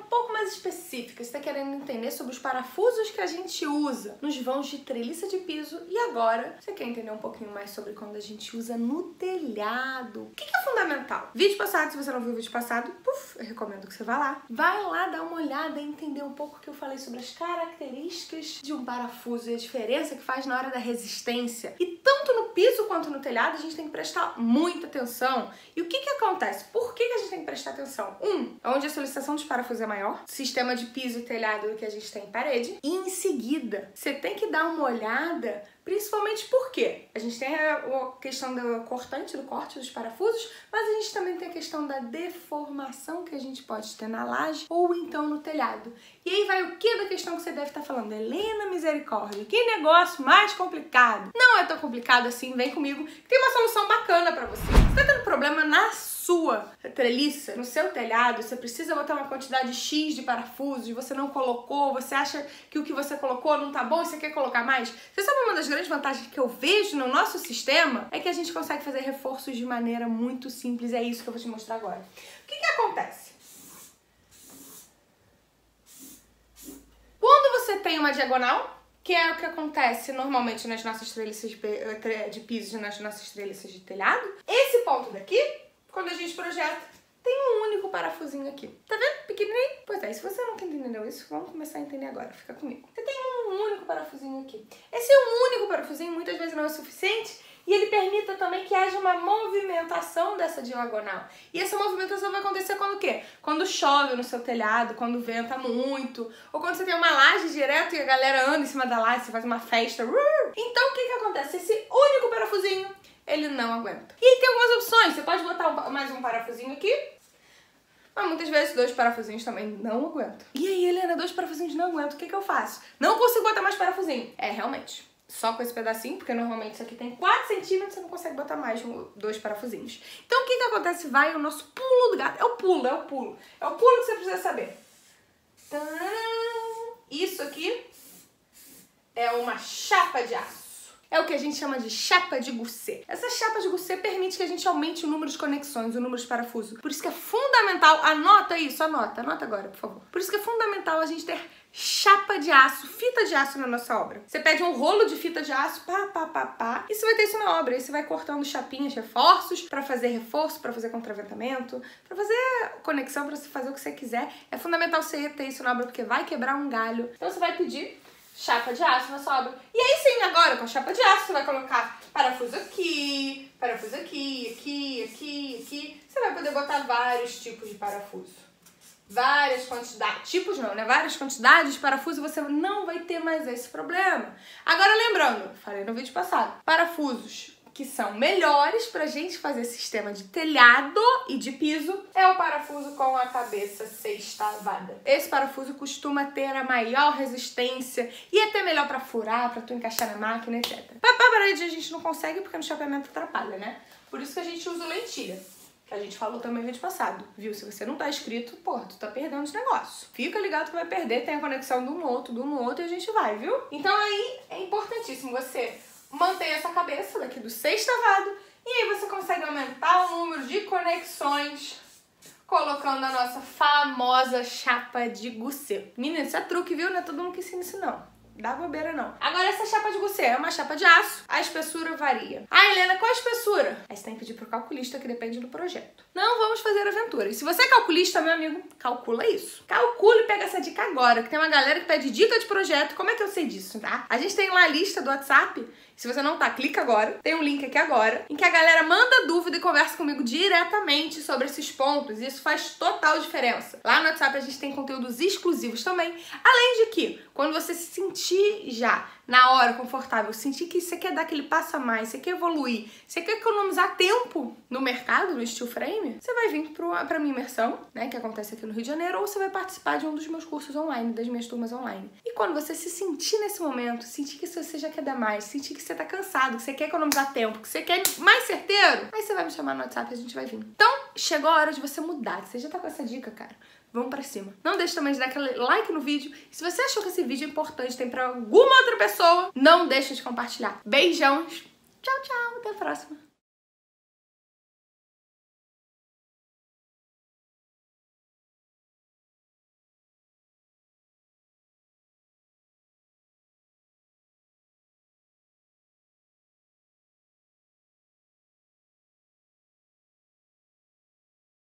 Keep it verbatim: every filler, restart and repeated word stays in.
um pouco mais específica. Você está querendo entender sobre os parafusos que a gente usa nos vãos de treliça de piso. E agora, você quer entender um pouquinho mais sobre quando a gente usa no telhado. O que é fundamental? Vídeo passado, se você não viu o vídeo passado, puff, eu recomendo que você vá lá. Vai lá dar uma olhada e entender um pouco o que eu falei sobre as características de um parafuso e a diferença que faz na hora da resistência. E tanto no piso quanto no telhado, a gente tem que prestar muita atenção. E o que que acontece? Por que que a gente tem que prestar atenção? Um, onde a solicitação dos parafusos é maior, sistema de piso e telhado que a gente tem em parede. E em seguida, você tem que dar uma olhada, principalmente porque a gente tem a questão do cortante, do corte dos parafusos, mas a gente também tem a questão da deformação que a gente pode ter na laje ou então no telhado. E aí vai o que da questão que você deve estar falando? Helena, misericórdia, que negócio mais complicado. Não é tão complicado assim, vem comigo, que tem uma solução bacana pra você. Você tá tendo problema na sua treliça, no seu telhado, você precisa botar uma quantidade X de parafusos e você não colocou, você acha que o que você colocou não tá bom e você quer colocar mais? Você sabe uma das grandes vantagens que eu vejo no nosso sistema? É que a gente consegue fazer reforços de maneira muito simples, é isso que eu vou te mostrar agora. O que que acontece? Quando você tem uma diagonal, que é o que acontece normalmente nas nossas treliças de piso e nas nossas treliças de telhado, esse ponto daqui, quando a gente projeta, tem um único parafusinho aqui. Tá vendo? Pequenininho. Pois é, se você nunca entendeu isso, vamos começar a entender agora. Fica comigo. Você tem um único parafusinho aqui. Esse um único parafusinho muitas vezes não é o suficiente e ele permita também que haja uma movimentação dessa diagonal. E essa movimentação vai acontecer quando o quê? Quando chove no seu telhado, quando venta muito, ou quando você tem uma laje direto e a galera anda em cima da laje, você faz uma festa. Então o que que acontece? Esse único parafusinho, ele não aguenta. E aí tem algumas opções. Você pode botar um, mais um parafusinho aqui, mas muitas vezes dois parafusinhos também não aguentam. E aí, Helena, dois parafusinhos não aguentam. O que que eu faço? Não consigo botar mais parafusinho. É, realmente, só com esse pedacinho, porque normalmente isso aqui tem quatro centímetros, você não consegue botar mais dois parafusinhos. Então, o que que acontece? Vai o nosso pulo do gato. É o pulo, é o pulo. É o pulo que você precisa saber. Isso aqui é uma chapa de aço. É o que a gente chama de chapa de Gusset. Essa chapa de Gusset permite que a gente aumente o número de conexões, o número de parafusos. Por isso que é fundamental, anota isso, anota, anota agora, por favor. Por isso que é fundamental a gente ter chapa de aço, fita de aço na nossa obra. Você pede um rolo de fita de aço, pá, pá, pá, pá, e você vai ter isso na obra. E você vai cortando chapinhas, reforços, pra fazer reforço, pra fazer contraventamento, pra fazer conexão, pra você fazer o que você quiser. É fundamental você ter isso na obra, porque vai quebrar um galho. Então você vai pedir chapa de aço na sua obra. E aí sim, agora com a chapa de aço, você vai colocar parafuso aqui, parafuso aqui, aqui, aqui, aqui. Você vai poder botar vários tipos de parafuso. Várias quantidades. Tipos não, né? Várias quantidades de parafuso, você não vai ter mais esse problema. Agora lembrando, falei no vídeo passado, parafusos que são melhores pra gente fazer sistema de telhado e de piso, é o parafuso com a cabeça sextavada. Esse parafuso costuma ter a maior resistência e até melhor pra furar, pra tu encaixar na máquina, etcétera. Pra parede a gente não consegue porque no chapeamento atrapalha, né? Por isso que a gente usa lentilha, que a gente falou também no vídeo passado, viu? Se você não tá inscrito, porra, tu tá perdendo os negócios. Fica ligado que vai perder, tem a conexão de um no outro, de um no outro e a gente vai, viu? Então aí é importantíssimo você mantenha essa cabeça daqui do sextavado e aí você consegue aumentar o número de conexões colocando a nossa famosa chapa de Gusset. Menina, isso é truque, viu? Não é todo mundo que ensina isso, não. Dá bobeira, não. Agora, essa chapa de Gusset é uma chapa de aço, a espessura varia. Ah, Helena, qual a espessura? Aí você tem que pedir pro calculista, que depende do projeto. Não vamos fazer aventura. E se você é calculista, meu amigo, calcula isso. Calcula e pega essa dica agora, que tem uma galera que pede dica de projeto. Como é que eu sei disso, tá? A gente tem lá a lista do WhatsApp. Se você não tá, clica agora. Tem um link aqui agora, em que a galera manda dúvida e conversa comigo diretamente sobre esses pontos. Isso faz total diferença. Lá no WhatsApp a gente tem conteúdos exclusivos também. Além de que, quando você se sentir já na hora confortável, sentir que você quer dar aquele passo a mais, você quer evoluir, você quer economizar tempo no mercado, no Steel Frame, você vai vir para minha imersão, né, que acontece aqui no Rio de Janeiro, ou você vai participar de um dos meus cursos online, das minhas turmas online. E quando você se sentir nesse momento, sentir que você já quer dar mais, sentir que você tá cansado, que você quer economizar tempo, que você quer mais certeiro, aí você vai me chamar no WhatsApp e a gente vai vir. Então, chegou a hora de você mudar. Você já tá com essa dica, cara? Vamos pra cima. Não deixe também de dar aquele like no vídeo. E se você achou que esse vídeo é importante, tem pra alguma outra pessoa, não deixe de compartilhar. Beijões. Tchau, tchau. Até a próxima.